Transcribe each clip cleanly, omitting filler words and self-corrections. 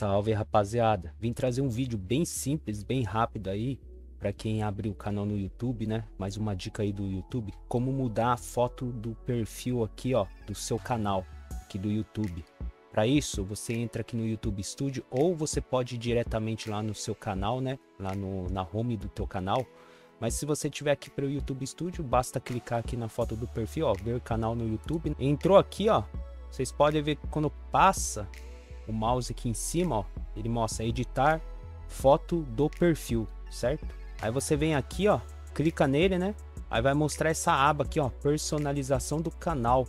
Salve, rapaziada, vim trazer um vídeo bem simples, bem rápido aí para quem abriu o canal no YouTube, né? Mais uma dica aí do YouTube, como mudar a foto do perfil aqui, ó, do seu canal aqui do YouTube. Para isso, você entra aqui no YouTube Studio ou você pode ir diretamente lá no seu canal, né? Lá na home do teu canal. Mas se você tiver aqui para o YouTube Studio, basta clicar aqui na foto do perfil, ó, ver canal no YouTube. Entrou aqui, ó. Vocês podem ver que quando passa o mouse aqui em cima, ó, ele mostra editar foto do perfil, certo? Aí você vem aqui, ó, clica nele, né? Aí vai mostrar essa aba aqui, ó, personalização do canal.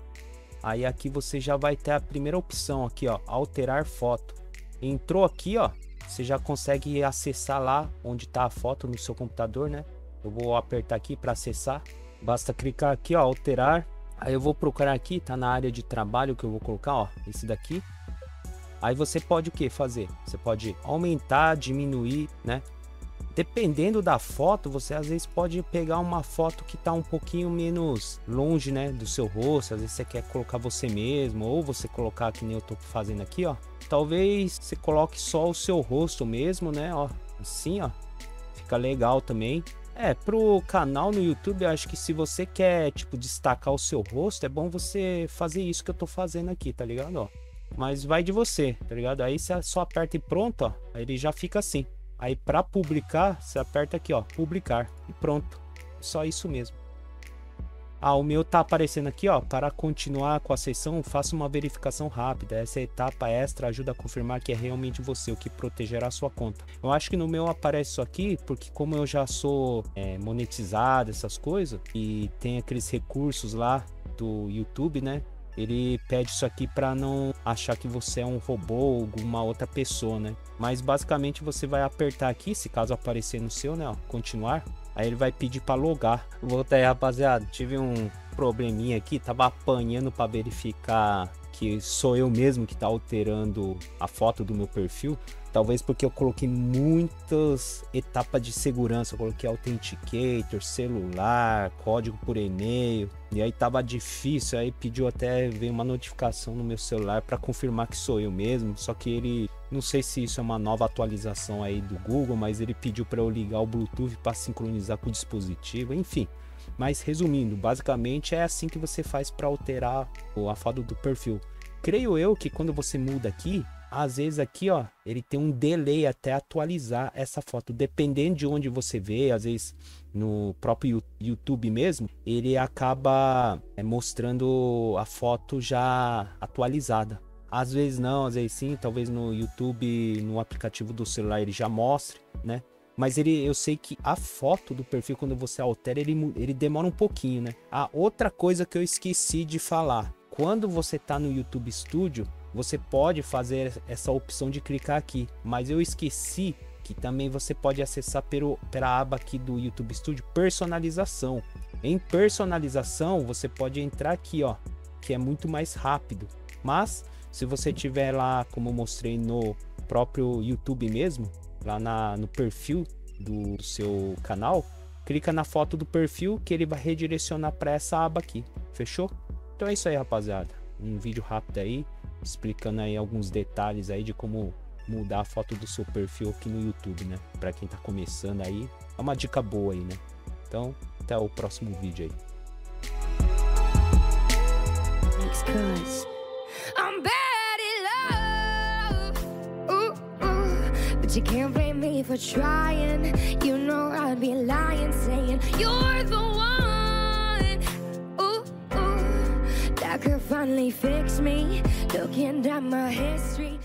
Aí aqui você já vai ter a primeira opção aqui, ó, alterar foto. Entrou aqui, ó, você já consegue acessar lá onde tá a foto no seu computador, né? Eu vou apertar aqui para acessar. Basta clicar aqui, ó, alterar. Aí eu vou procurar aqui, tá na área de trabalho que eu vou colocar, ó, esse daqui. Aí você pode o que fazer? Você pode aumentar, diminuir, né? Dependendo da foto, você às vezes pode pegar uma foto que tá um pouquinho menos longe, né, do seu rosto. Às vezes você quer colocar você mesmo, ou você colocar que nem eu tô fazendo aqui, ó. Talvez você coloque só o seu rosto mesmo, né, ó. Assim, ó. Fica legal também. É, pro canal no YouTube, eu acho que se você quer, tipo, destacar o seu rosto, é bom você fazer isso que eu tô fazendo aqui, tá ligado, ó. Mas vai de você, tá ligado? Aí você só aperta e pronto, ó. Aí ele já fica assim. Aí para publicar, você aperta aqui, ó, publicar. E pronto. Só isso mesmo. Ah, o meu tá aparecendo aqui, ó. Para continuar com a sessão, faça uma verificação rápida. Essa etapa extra ajuda a confirmar que é realmente você, o que protegerá a sua conta. Eu acho que no meu aparece isso aqui, porque como eu já sou monetizado, essas coisas, e tem aqueles recursos lá do YouTube, né? Ele pede isso aqui para não achar que você é um robô ou alguma outra pessoa, né? Mas basicamente você vai apertar aqui, se caso aparecer no seu, né? Ó, continuar. Aí ele vai pedir para logar. Volta aí, rapaziada. Tive um probleminha aqui, tava apanhando para verificar que sou eu mesmo que tá alterando a foto do meu perfil. Talvez porque eu coloquei muitas etapas de segurança. Eu coloquei Authenticator, celular, código por e-mail. E aí tava difícil, aí pediu até, veio uma notificação no meu celular para confirmar que sou eu mesmo. Só que ele, não sei se isso é uma nova atualização aí do Google, mas ele pediu para eu ligar o Bluetooth para sincronizar com o dispositivo, enfim. Mas resumindo, basicamente é assim que você faz para alterar a foto do perfil. Creio eu que quando você muda aqui, às vezes aqui, ó, ele tem um delay até atualizar essa foto. Dependendo de onde você vê, às vezes no próprio YouTube mesmo, ele acaba mostrando a foto já atualizada. Às vezes não, às vezes sim, talvez no YouTube, no aplicativo do celular ele já mostre, né? Mas eu sei que a foto do perfil, quando você altera, ele demora um pouquinho, né? Ah, outra coisa que eu esqueci de falar. Quando você tá no YouTube Studio, você pode fazer essa opção de clicar aqui, mas eu esqueci que também você pode acessar pela aba aqui do YouTube Studio, personalização. Em personalização, você pode entrar aqui, ó, que é muito mais rápido. Mas se você tiver lá, como eu mostrei no próprio YouTube mesmo, lá no perfil do seu canal, clica na foto do perfil que ele vai redirecionar para essa aba aqui. Fechou? Então é isso aí, rapaziada. Um vídeo rápido aí, explicando aí alguns detalhes aí de como mudar a foto do seu perfil aqui no YouTube, né? Para quem tá começando aí, é uma dica boa aí, né? Então, até o próximo vídeo aí. Could finally fix me, looking at my history.